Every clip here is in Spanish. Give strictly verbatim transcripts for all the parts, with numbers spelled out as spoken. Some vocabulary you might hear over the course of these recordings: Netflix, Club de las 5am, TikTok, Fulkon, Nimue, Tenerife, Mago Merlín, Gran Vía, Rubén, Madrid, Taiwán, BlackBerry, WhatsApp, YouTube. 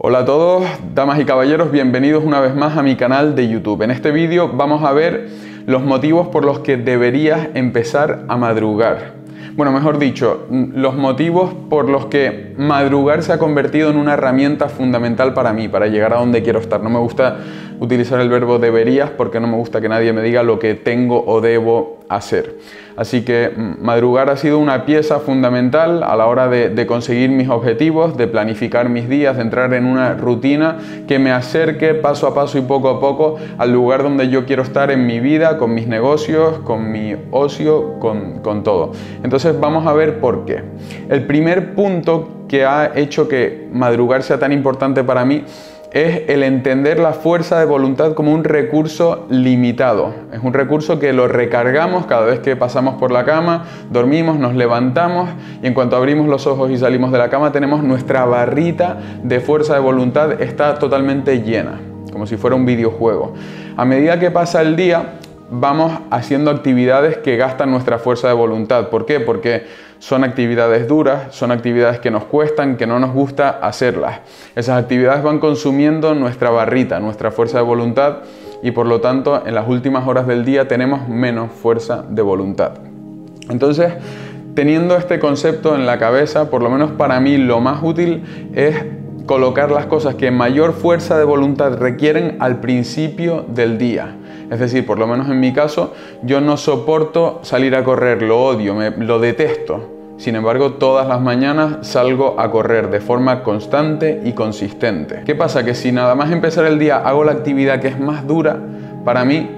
Hola a todos, damas y caballeros, bienvenidos una vez más a mi canal de YouTube. En este vídeo vamos a ver los motivos por los que deberías empezar a madrugar. Bueno, mejor dicho, los motivos por los que madrugar se ha convertido en una herramienta fundamental para mí, para llegar a donde quiero estar. No me gusta utilizar el verbo deberías porque no me gusta que nadie me diga lo que tengo o debo hacer. Así que madrugar ha sido una pieza fundamental a la hora de, de conseguir mis objetivos, de planificar mis días, de entrar en una rutina que me acerque paso a paso y poco a poco al lugar donde yo quiero estar en mi vida, con mis negocios, con mi ocio, con, con todo. Entonces vamos a ver por qué. El primer punto que ha hecho que madrugar sea tan importante para mí es el entender la fuerza de voluntad como un recurso limitado. Es un recurso que lo recargamos cada vez que pasamos por la cama, dormimos, nos levantamos y en cuanto abrimos los ojos y salimos de la cama tenemos nuestra barrita de fuerza de voluntad, está totalmente llena, como si fuera un videojuego. A medida que pasa el día vamos haciendo actividades que gastan nuestra fuerza de voluntad. ¿Por qué? Porque son actividades duras, son actividades que nos cuestan, que no nos gusta hacerlas. Esas actividades van consumiendo nuestra barrita, nuestra fuerza de voluntad y por lo tanto en las últimas horas del día tenemos menos fuerza de voluntad. Entonces, teniendo este concepto en la cabeza, por lo menos para mí lo más útil es colocar las cosas que mayor fuerza de voluntad requieren al principio del día. Es decir, por lo menos en mi caso, yo no soporto salir a correr, lo odio, me, lo detesto. Sin embargo, todas las mañanas salgo a correr de forma constante y consistente. ¿Qué pasa? Que si nada más empezar el día hago la actividad que es más dura, para mí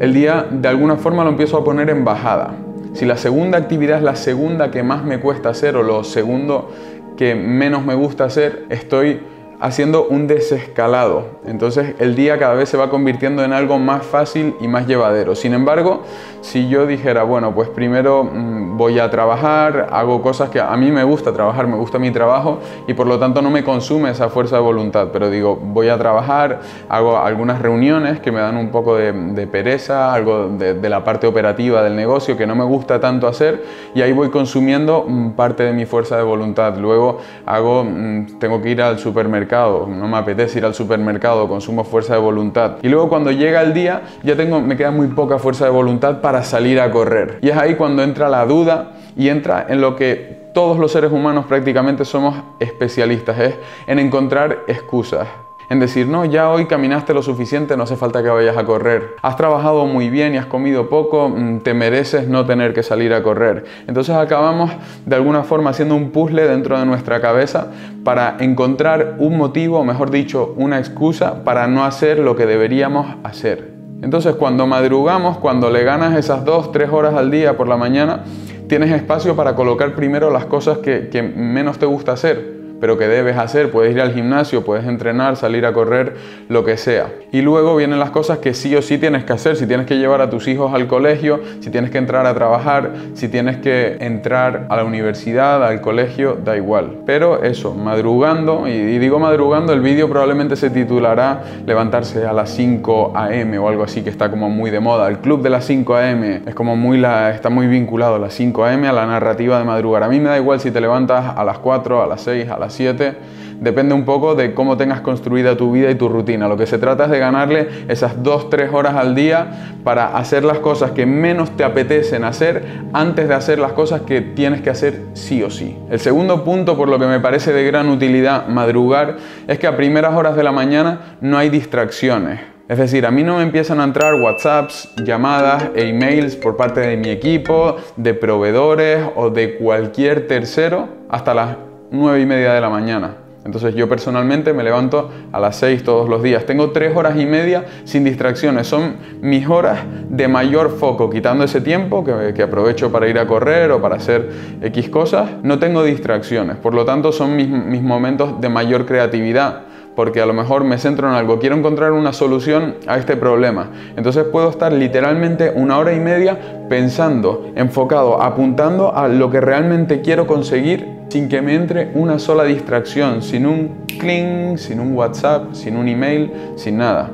el día de alguna forma lo empiezo a poner en bajada. Si la segunda actividad es la segunda que más me cuesta hacer o lo segundo que menos me gusta hacer, estoy haciendo un desescalado. Entonces el día cada vez se va convirtiendo en algo más fácil y más llevadero. Sin embargo, si yo dijera, bueno, pues primero mmm, voy a trabajar, hago cosas que a mí me gusta trabajar, me gusta mi trabajo y por lo tanto no me consume esa fuerza de voluntad, pero digo, voy a trabajar, hago algunas reuniones que me dan un poco de, de pereza, algo de, de la parte operativa del negocio que no me gusta tanto hacer y ahí voy consumiendo mmm, parte de mi fuerza de voluntad. Luego hago, mmm, tengo que ir al supermercado, no me apetece ir al supermercado, consumo fuerza de voluntad. Y luego cuando llega el día ya tengo, me queda muy poca fuerza de voluntad para salir a correr. Y es ahí cuando entra la duda y entra en lo que todos los seres humanos prácticamente somos especialistas, es en encontrar excusas. En decir, no, ya hoy caminaste lo suficiente, no hace falta que vayas a correr. Has trabajado muy bien y has comido poco, te mereces no tener que salir a correr. Entonces acabamos de alguna forma haciendo un puzzle dentro de nuestra cabeza para encontrar un motivo, o mejor dicho, una excusa para no hacer lo que deberíamos hacer. Entonces cuando madrugamos, cuando le ganas esas dos, tres horas al día por la mañana, tienes espacio para colocar primero las cosas que, que menos te gusta hacer, pero que debes hacer. Puedes ir al gimnasio, puedes entrenar, salir a correr, lo que sea. Y luego vienen las cosas que sí o sí tienes que hacer. Si tienes que llevar a tus hijos al colegio, si tienes que entrar a trabajar, si tienes que entrar a la universidad, al colegio, da igual. Pero eso, madrugando, y digo madrugando, el vídeo probablemente se titulará levantarse a las cinco a m o algo así, que está como muy de moda. El Club de las cinco a m es como muy la, está muy vinculado a las cinco a m a la narrativa de madrugar. A mí me da igual si te levantas a las cuatro, a las seis, a las siete, depende un poco de cómo tengas construida tu vida y tu rutina. Lo que se trata es de ganarle esas dos tres horas al día para hacer las cosas que menos te apetecen hacer antes de hacer las cosas que tienes que hacer sí o sí. El segundo punto por lo que me parece de gran utilidad madrugar es que a primeras horas de la mañana no hay distracciones. Es decir, a mí no me empiezan a entrar WhatsApps, llamadas e emails por parte de mi equipo, de proveedores o de cualquier tercero hasta las nueve y media de la mañana. Entonces yo personalmente me levanto a las seis todos los días. Tengo tres horas y media sin distracciones. Son mis horas de mayor foco. Quitando ese tiempo que, que aprovecho para ir a correr o para hacer X cosas, no tengo distracciones. Por lo tanto son mis, mis momentos de mayor creatividad, porque a lo mejor me centro en algo, quiero encontrar una solución a este problema. Entonces puedo estar literalmente una hora y media pensando, enfocado, apuntando a lo que realmente quiero conseguir sin que me entre una sola distracción, sin un cling, sin un WhatsApp, sin un email, sin nada.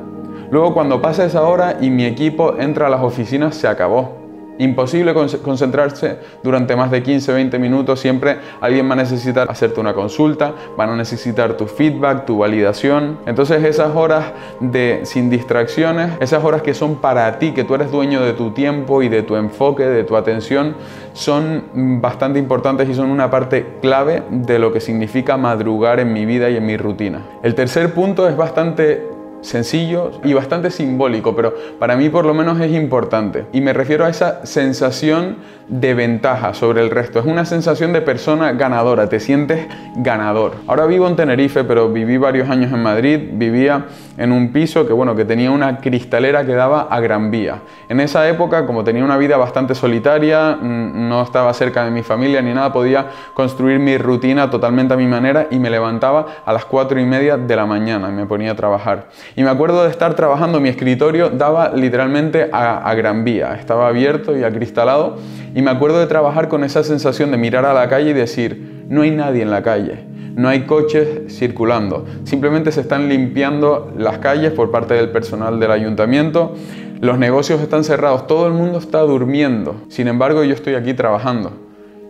Luego cuando pasa esa hora y mi equipo entra a las oficinas, se acabó. Imposible concentrarse durante más de quince a veinte minutos, siempre alguien va a necesitar hacerte una consulta, van a necesitar tu feedback, tu validación. Entonces esas horas de sin distracciones, esas horas que son para ti, que tú eres dueño de tu tiempo y de tu enfoque, de tu atención, son bastante importantes y son una parte clave de lo que significa madrugar en mi vida y en mi rutina. El tercer punto es bastante sencillo y bastante simbólico, pero para mí por lo menos es importante, y me refiero a esa sensación de ventaja sobre el resto. Es una sensación de persona ganadora, te sientes ganador. Ahora vivo en Tenerife, pero viví varios años en Madrid. Vivía en un piso que bueno, que tenía una cristalera que daba a Gran Vía. En esa época, como tenía una vida bastante solitaria, no estaba cerca de mi familia ni nada, podía construir mi rutina totalmente a mi manera y me levantaba a las cuatro y media de la mañana y me ponía a trabajar. Y me acuerdo de estar trabajando, mi escritorio daba literalmente a, a Gran Vía, estaba abierto y acristalado, y me acuerdo de trabajar con esa sensación de mirar a la calle y decir, no hay nadie en la calle, no hay coches circulando, simplemente se están limpiando las calles por parte del personal del ayuntamiento, los negocios están cerrados, todo el mundo está durmiendo, sin embargo yo estoy aquí trabajando.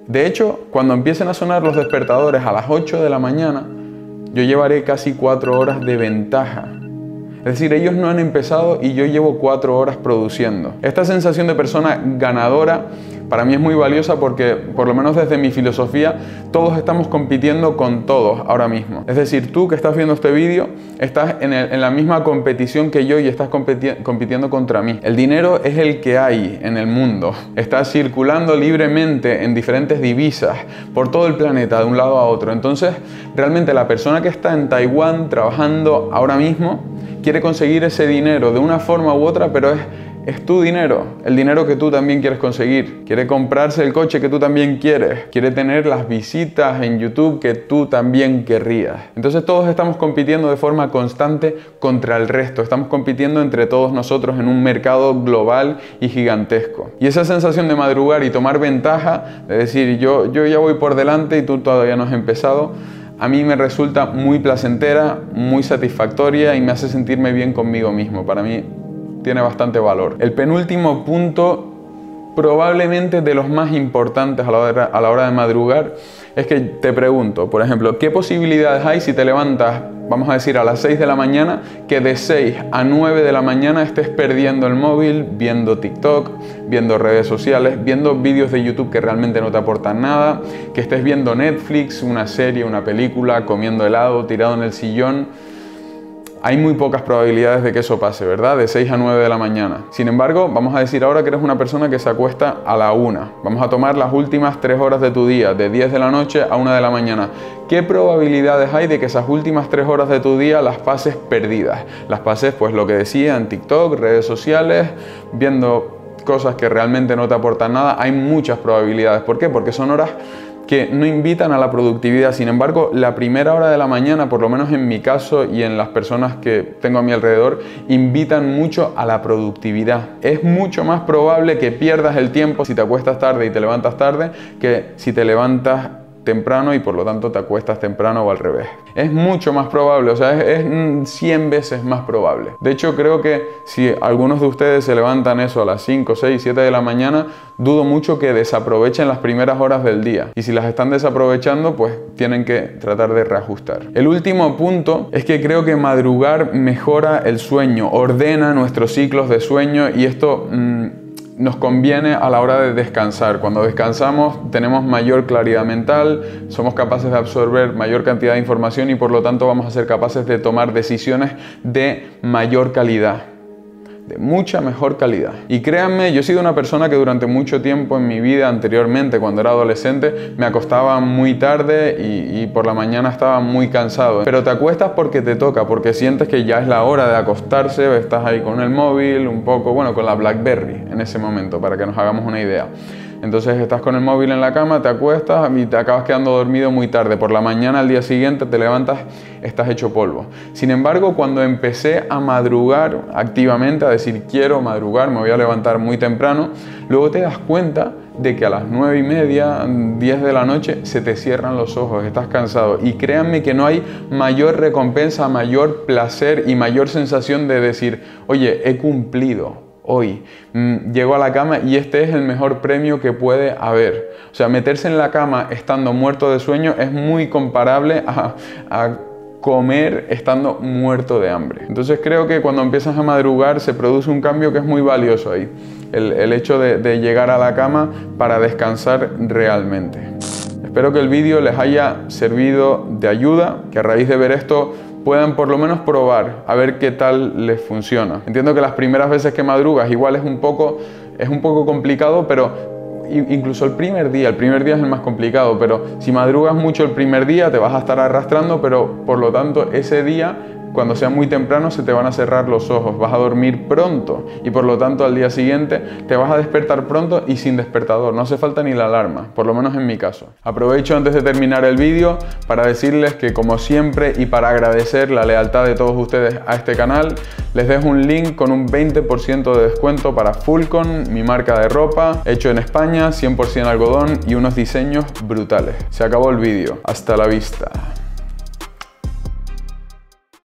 De hecho, cuando empiecen a sonar los despertadores a las ocho de la mañana, yo llevaré casi cuatro horas de ventaja. Es decir, ellos no han empezado y yo llevo cuatro horas produciendo. Esta sensación de persona ganadora para mí es muy valiosa porque, por lo menos desde mi filosofía, todos estamos compitiendo con todos ahora mismo. Es decir, tú que estás viendo este vídeo, estás en, el, en la misma competición que yo y estás competi compitiendo contra mí. El dinero es el que hay en el mundo. Está circulando libremente en diferentes divisas por todo el planeta, de un lado a otro. Entonces, realmente la persona que está en Taiwán trabajando ahora mismo quiere conseguir ese dinero de una forma u otra, pero es, es tu dinero, el dinero que tú también quieres conseguir. Quiere comprarse el coche que tú también quieres, quiere tener las visitas en YouTube que tú también querrías. Entonces todos estamos compitiendo de forma constante contra el resto, estamos compitiendo entre todos nosotros en un mercado global y gigantesco. Y esa sensación de madrugar y tomar ventaja, de decir yo, yo ya voy por delante y tú todavía no has empezado, a mí me resulta muy placentera, muy satisfactoria y me hace sentirme bien conmigo mismo. Para mí tiene bastante valor. El penúltimo punto, probablemente de los más importantes a la hora, a la hora de madrugar, es que te pregunto, por ejemplo, ¿qué posibilidades hay si te levantas, vamos a decir, a las seis de la mañana, que de seis a nueve de la mañana estés perdiendo el móvil, viendo TikTok, viendo redes sociales, viendo vídeos de YouTube que realmente no te aportan nada, que estés viendo Netflix, una serie, una película, comiendo helado, tirado en el sillón? Hay muy pocas probabilidades de que eso pase, ¿verdad? De seis a nueve de la mañana. Sin embargo, vamos a decir ahora que eres una persona que se acuesta a la una. Vamos a tomar las últimas tres horas de tu día, de diez de la noche a una de la mañana. ¿Qué probabilidades hay de que esas últimas tres horas de tu día las pases perdidas? Las pases, pues lo que decía, en TikTok, redes sociales, viendo cosas que realmente no te aportan nada. Hay muchas probabilidades. ¿Por qué? Porque son horas que no invitan a la productividad. Sin embargo, la primera hora de la mañana, por lo menos en mi caso y en las personas que tengo a mi alrededor, invitan mucho a la productividad. Es mucho más probable que pierdas el tiempo si te acuestas tarde y te levantas tarde que si te levantas temprano y por lo tanto te acuestas temprano, o al revés. Es mucho más probable, o sea, es, es cien veces más probable. De hecho, creo que si algunos de ustedes se levantan eso a las cinco, seis, siete de la mañana, dudo mucho que desaprovechen las primeras horas del día. Y si las están desaprovechando, pues tienen que tratar de reajustar. El último punto es que creo que madrugar mejora el sueño, ordena nuestros ciclos de sueño, y esto Mmm, nos conviene a la hora de descansar. Cuando descansamos tenemos mayor claridad mental, somos capaces de absorber mayor cantidad de información y por lo tanto vamos a ser capaces de tomar decisiones de mayor calidad, de mucha mejor calidad. Y créanme, yo he sido una persona que durante mucho tiempo en mi vida anteriormente, cuando era adolescente, me acostaba muy tarde y, y por la mañana estaba muy cansado. Pero te acuestas porque te toca, porque sientes que ya es la hora de acostarse, estás ahí con el móvil, un poco, bueno, con la BlackBerry en ese momento, para que nos hagamos una idea. Entonces estás con el móvil en la cama, te acuestas y te acabas quedando dormido muy tarde. Por la mañana, al día siguiente, te levantas, estás hecho polvo. Sin embargo, cuando empecé a madrugar activamente, a decir quiero madrugar, me voy a levantar muy temprano, luego te das cuenta de que a las nueve y media, diez de la noche se te cierran los ojos, estás cansado, y créanme que no hay mayor recompensa, mayor placer y mayor sensación de decir, oye, he cumplido. hoy. Mm, llego a la cama y este es el mejor premio que puede haber. O sea, meterse en la cama estando muerto de sueño es muy comparable a... a comer estando muerto de hambre. Entonces creo que cuando empiezas a madrugar se produce un cambio que es muy valioso ahí. El, el hecho de, de llegar a la cama para descansar realmente. Espero que el vídeo les haya servido de ayuda, que a raíz de ver esto puedan por lo menos probar a ver qué tal les funciona. Entiendo que las primeras veces que madrugas igual es un poco, es un poco complicado, pero incluso el primer día, el primer día es el más complicado, pero si madrugas mucho el primer día te vas a estar arrastrando, pero por lo tanto ese día, cuando sea muy temprano, se te van a cerrar los ojos, vas a dormir pronto y por lo tanto al día siguiente te vas a despertar pronto y sin despertador, no hace falta ni la alarma, por lo menos en mi caso. Aprovecho antes de terminar el vídeo para decirles que como siempre y para agradecer la lealtad de todos ustedes a este canal, les dejo un link con un veinte por ciento de descuento para Fulkon, mi marca de ropa, hecho en España, cien por cien algodón y unos diseños brutales. Se acabó el vídeo, hasta la vista.